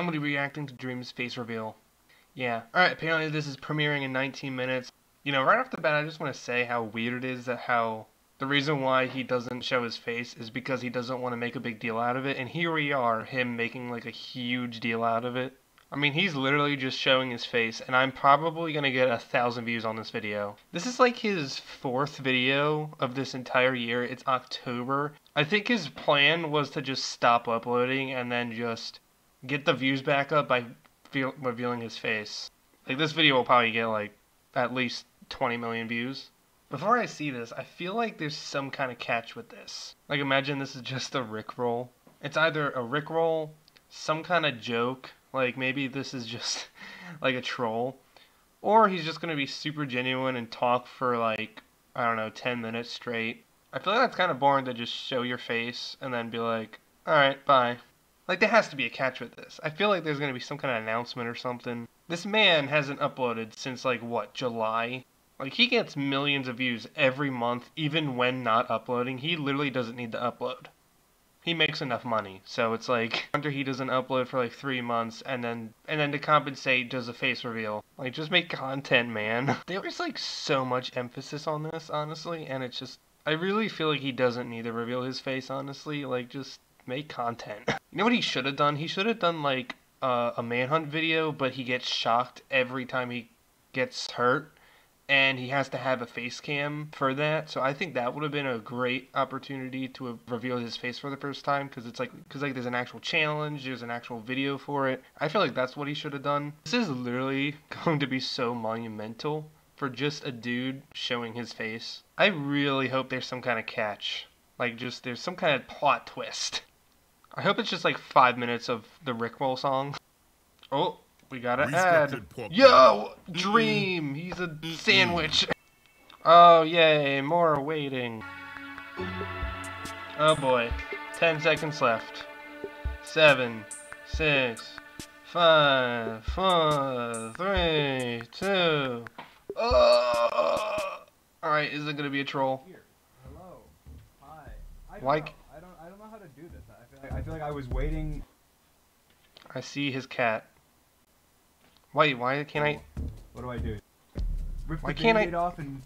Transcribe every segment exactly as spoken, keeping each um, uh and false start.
I'm going to be reacting to Dream's face reveal. Yeah. Alright, apparently this is premiering in nineteen minutes. You know, right off the bat, I just want to say how weird it is that how the reason why he doesn't show his face is because he doesn't want to make a big deal out of it. And here we are, him making like a huge deal out of it. I mean, he's literally just showing his face, and I'm probably going to get a thousand views on this video. This is like his fourth video of this entire year. It's October. I think his plan was to just stop uploading and then just get the views back up by feel revealing his face. Like, this video will probably get like at least twenty million views. Before I see this, I feel like there's some kind of catch with this. Like, imagine this is just a rickroll. It's either a rickroll, some kind of joke, like maybe this is just like a troll, or he's just going to be super genuine and talk for like, I don't know, ten minutes straight. I feel like that's kind of boring to just show your face and then be like, alright, bye. Like, there has to be a catch with this. I feel like there's going to be some kind of announcement or something. This man hasn't uploaded since like, what, July? Like, he gets millions of views every month, even when not uploading. He literally doesn't need to upload. He makes enough money, so it's like, after he doesn't upload for like three months, and then and then to compensate, does a face reveal. Like, just make content, man. There's like so much emphasis on this, honestly, and it's just, I really feel like he doesn't need to reveal his face, honestly. Like, just make content. You know what he should have done? He should have done like uh, a Manhunt video, but he gets shocked every time he gets hurt, and he has to have a face cam for that. So I think that would have been a great opportunity to have revealed his face for the first time, because it's like, because like there's an actual challenge, there's an actual video for it. I feel like that's what he should have done. This is literally going to be so monumental for just a dude showing his face. I really hope there's some kind of catch. Like, just there's some kind of plot twist. I hope it's just like five minutes of the Rickroll song. Oh. We got an ad. Yo, Dream, he's a sandwich. Oh, yay, more waiting. Oh boy, ten seconds left. Seven, six, five, four, three, two. Oh! All right, is it gonna be a troll? Hello, hi. I don't like, know. I don't, I don't know how to do this. I feel like, I feel like I was waiting. I see his cat. Wait, why can't I? What do I do? Rip why the can't I? Off and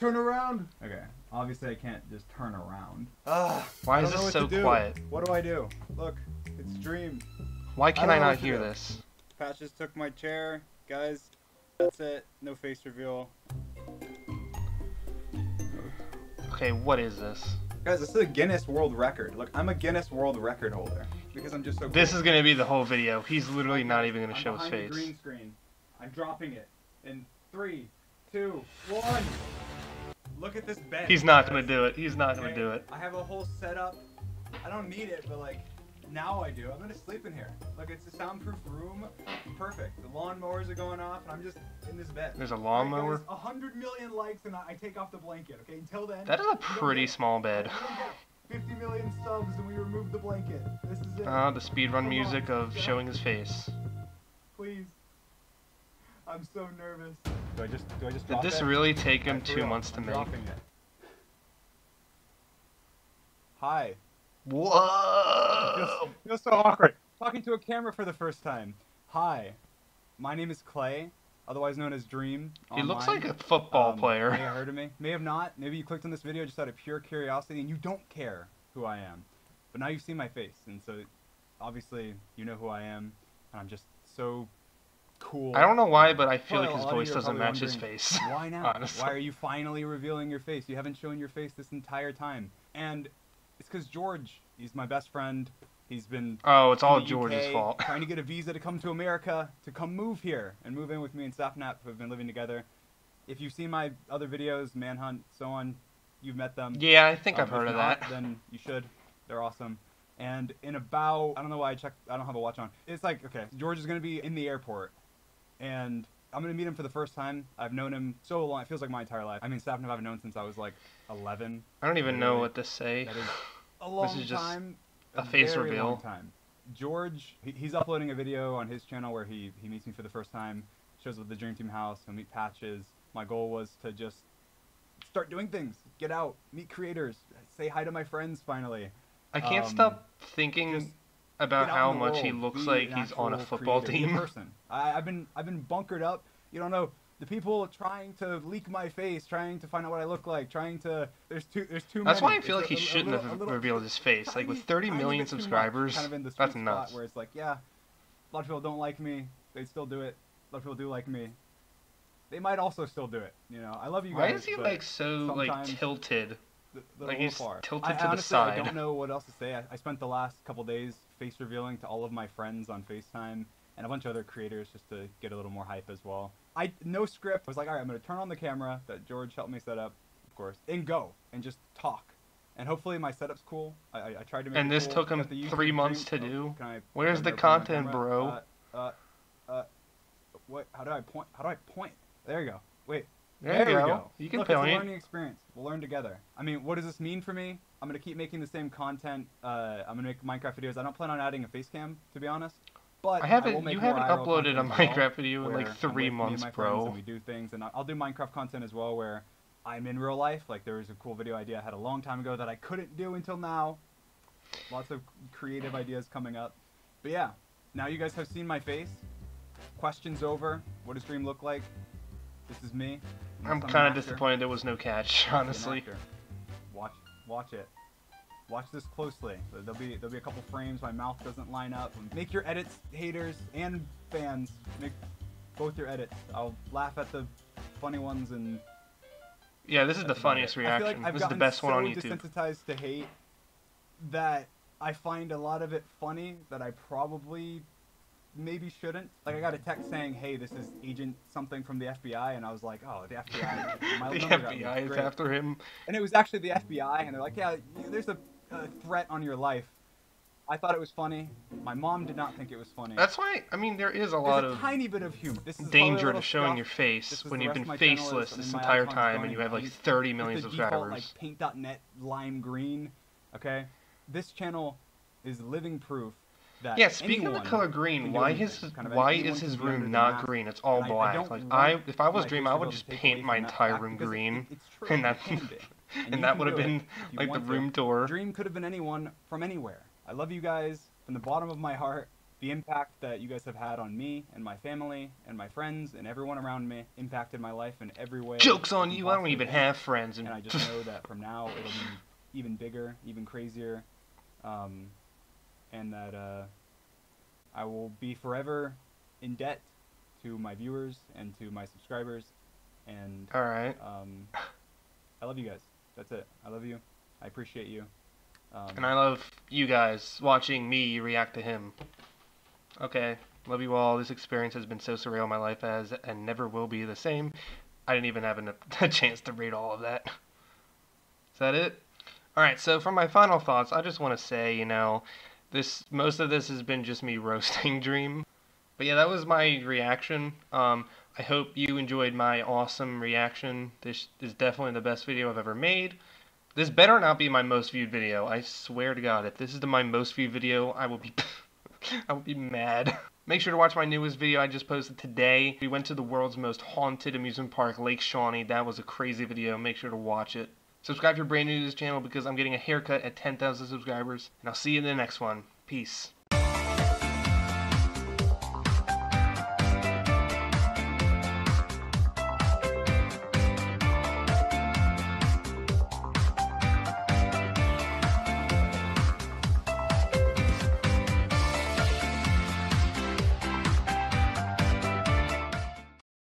turn around. Okay, obviously I can't just turn around. Ugh, why is this so quiet? What do I do? Look, it's Dream. Why can I, I not hear this? Patches took my chair, guys. That's it. No face reveal. Okay, what is this? Guys, this is a Guinness World Record. Look, I'm a Guinness World Record holder. Because I'm just so this cool. Is going to be the whole video. He's literally not even going to show his face. The green screen. I'm dropping it. In three, two, one. Look at this bed. He's not going to do it. He's not okay. going to do it. I have a whole setup. I don't need it, but like, now I do. I'm going to sleep in here. Look, it's a soundproof room. Perfect. The lawnmowers are going off, and I'm just in this bed. There's a lawnmower. A hundred million likes, and I take off the blanket. Okay, until then. That is a pretty small bed. fifty million subs, and we remove the blanket. This is it. Ah, the speedrun music of showing his face. Please. I'm so nervous. Do I just? Do I just? Did this really take him two months to make? Hi. Whoa! Feels so awkward. Talking to a camera for the first time. Hi. My name is Clay, otherwise known as Dream. Online. He looks like a football um, player. May have heard of me. May have not. Maybe you clicked on this video just out of pure curiosity and you don't care who I am. But now you've seen my face, and so obviously you know who I am, and I'm just so cool. I don't know why, but I feel well, like his voice doesn't match his face. Why now? Why are you finally revealing your face? You haven't shown your face this entire time. And it's because George, he's my best friend. He's been oh, it's all George's fault. Trying to get a visa to come to America, to come move here and move in with me and Safnap, who have been living together. If you've seen my other videos, Manhunt, so on, you've met them. Yeah, I think um, I've heard of not, that. Then you should. They're awesome. And in about, I don't know why I checked. I don't have a watch on. It's like, okay, George is gonna be in the airport, and I'm gonna meet him for the first time. I've known him so long. It feels like my entire life. I mean, Safnap I've known since I was like eleven. I don't even know what to say. That is a long this is just... time. A, a face very reveal. Long time. George, he, he's uploading a video on his channel where he, he meets me for the first time, shows up at the Dream Team house, he'll meet Patches. My goal was to just start doing things, get out, meet creators, say hi to my friends finally. I can't um, stop thinking just, about how much he looks like he's on a football team. I, I've been I've been bunkered up. You don't know. The people trying to leak my face, trying to find out what I look like, trying to there's too there's too. That's many. Why I feel it's like a, he a, shouldn't a little, have little, revealed his face. Tiny, like with thirty million subscribers, kind of in the that's nuts. Where it's like, yeah, a lot of people don't like me. They still do it. A lot of people do like me. They might also still do it. You know, I love you guys. Why is he like so like tilted? Like he's far. tilted I, to honestly, the side. I don't know what else to say. I, I spent the last couple days face revealing to all of my friends on FaceTime and a bunch of other creators just to get a little more hype as well. I no script. I was like, all right, I'm gonna turn on the camera that George helped me set up, of course, and go and just talk. And hopefully my setup's cool. I, I, I tried to make. And it this cool. took him three months to do. Oh, I, Where's the content, bro? Uh, uh, uh, what? How do I point? How do I point? There you go. Wait. There, there we go. go. You can Look, it's a learning experience. We'll learn together. I mean, what does this mean for me? I'm going to keep making the same content. Uh, I'm going to make Minecraft videos. I don't plan on adding a face cam, to be honest. But I haven't, I will make you haven't uploaded a Minecraft video in like three months, bro. And we do things, and I'll do Minecraft content as well where I'm in real life. Like, there was a cool video idea I had a long time ago that I couldn't do until now. Lots of creative ideas coming up. But yeah, now you guys have seen my face. Questions over. What does Dream look like? This is me. I'm kind of disappointed there was no catch, honestly. Watch, watch it. Watch this closely. There'll be there'll be a couple frames my mouth doesn't line up. Make your edits, haters and fans. Make both your edits. I'll laugh at the funny ones and. Yeah, this is the funniest reaction. This is the best one on YouTube. I've gotten so desensitized to hate that I find a lot of it funny that I probably. Maybe shouldn't. Like, I got a text saying, hey, this is Agent something from the F B I, and I was like, oh, the F B I. My the F B I is great. After him. And it was actually the F B I, and they're like, yeah, there's a, a threat on your life. I thought it was funny. My mom did not think it was funny. That's why, I mean, there is a there's lot a of tiny bit of humor. This is danger to showing stuff. Your face when you've been faceless this entire time, and you have, like, thirty million subscribers. Default, like, paint dot net, lime green, okay? This channel is living proof. Yeah, speaking of the color green, why his kind of why is his room not green? It's all black. I, I like I, if I was Dream, I would just paint my entire room green, it, true, and that, and, and that would have been like the room to. Door. Dream could have been anyone from anywhere. I love you guys from the bottom of my heart. The impact that you guys have had on me and my family and my friends and everyone around me impacted my life in every way. Jokes on you! I don't even have friends, and, and I just know that from now it'll be even bigger, even crazier. Um. And that uh, I will be forever in debt to my viewers and to my subscribers. And all right, um, I love you guys. That's it. I love you. I appreciate you. Um, and I love you guys watching me react to him. Okay, love you all. This experience has been so surreal. My life has and never will be the same. I didn't even have an, a chance to read all of that. Is that it? All right. So for my final thoughts, I just want to say, you know. This, most of this has been just me roasting Dream. But yeah, that was my reaction. Um, I hope you enjoyed my awesome reaction. This is definitely the best video I've ever made. This better not be my most viewed video. I swear to God, if this is the, my most viewed video, I will be I will be mad. Make sure to watch my newest video I just posted today. We went to the world's most haunted amusement park, Lake Shawnee. That was a crazy video. Make sure to watch it. Subscribe if you're brand new to this channel because I'm getting a haircut at ten thousand subscribers. And I'll see you in the next one. Peace.